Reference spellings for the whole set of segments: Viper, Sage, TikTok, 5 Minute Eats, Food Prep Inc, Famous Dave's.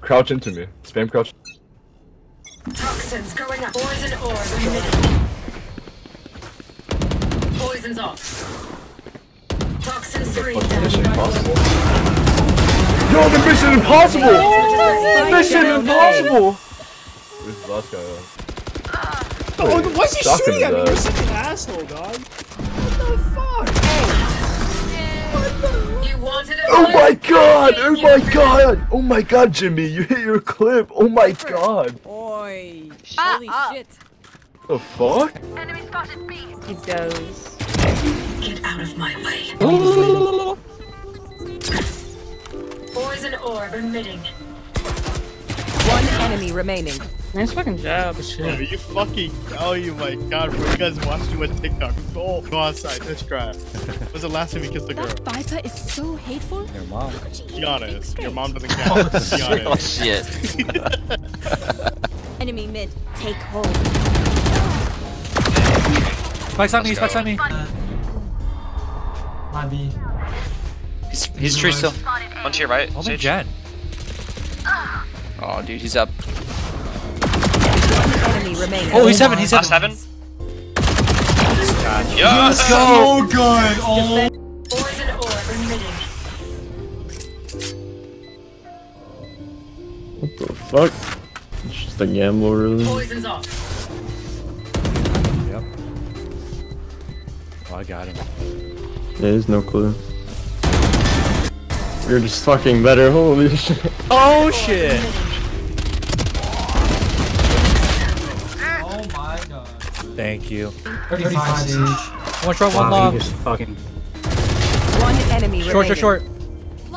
Crouch into me. Spam crouch. Toxins going up. Poison orb emitted. Poison's off. Toxins 3 down. Mission impossible. Yo, the mission impossible! Oh, mission impossible! Where's the last guy at? Oh, why is he shooting at me? You're such an asshole, dog. What the fuck? Oh my god! Oh my god! Oh my god, Jimmy! You hit your clip! Oh my god! Oi! Holy shit! The fuck? Enemy spotted B. He goes. Get out of my way! Poison orb emitting. One enemy remaining. Nice fucking job. Are you fucking? Oh my god, bro! You guys watched you on TikTok. Go outside. Let's cry. What's the last time you kissed a girl? That Viper is so hateful. Your mom. Be honest. Your mom doesn't count. Be honest. Oh shit. Enemy mid. Take hold. Spike's on me. Spike's on me. Maybe. He's true still. On to your right. Oh my god. Oh, dude, he's up. Enemy remaining. Oh, he's seven. He's seven. Seven. God. Yes, let's go. So good. Oh. Poison orb. What the fuck? It's just a gamble, really. Poison's off. Yep. Oh, I got him. There's no clue. You're just fucking better. Holy shit. Oh shit. Thank you. 35 Sage. One short, one long. Fucking... One enemy short, remaining. Short.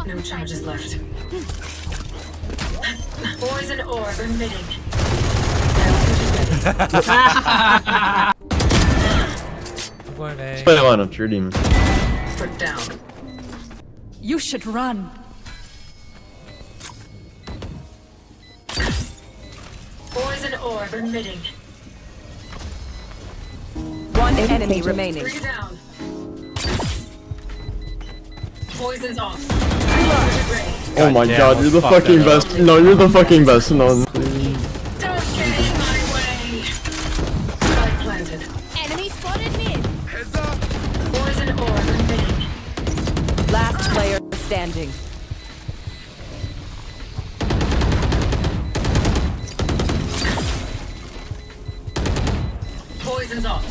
No charges left. Poison orb emitting. Play a lineup, true demon. Put down. You should run. Poison orb emitting. One enemy remaining. Three down. Poison's off. Oh my god, you're the fucking best. No, you're the fucking best. No. Don't get in my way. Spike planted. Enemy spotted mid. Heads up. Poison orb remaining. Last player standing.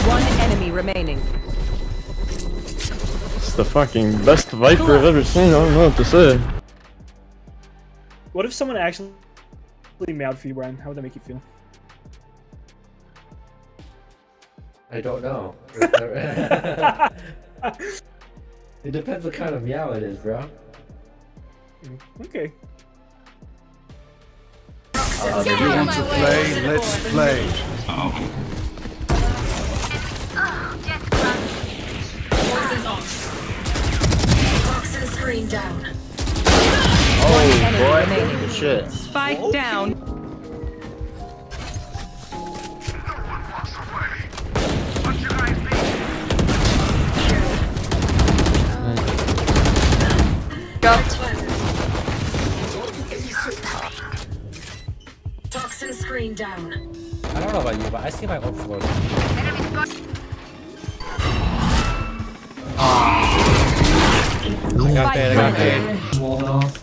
One enemy remaining. It's the fucking best Viper I've ever seen. I don't know what to say. What if someone actually meowed for you, Brian? How would that make you feel? I don't know. It depends what kind of meow it is, bro. Okay. Do you want to play? Let's play. Oh. Screen down. Oh boy, remaining. Shit. Spike down. Go. Toxin screen down. I don't know about you, but I see my own floor. I got paid,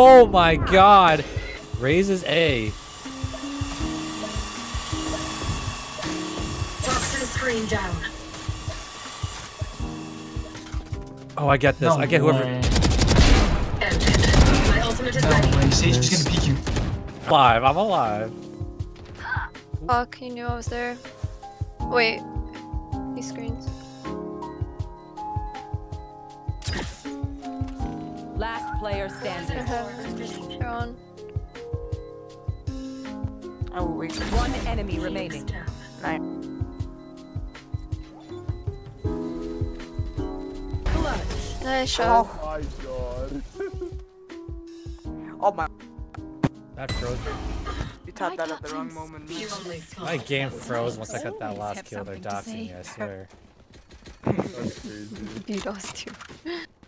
Oh my god! Raises A. Toxin screen down. Oh, I get this. No, I get whoever. My ultimate is ready. Sage is gonna peek you. Alive, I'm alive. Fuck, you knew I was there. Wait. These screens. Last player standing. They're on. Oh, wait. One enemy remaining. Right. Clutch. Nice shot. Oh my god. Oh my. That froze me. You tapped that at the wrong moment. My game froze once I got that last kill. They're doxing me, I swear. That's crazy. You lost too.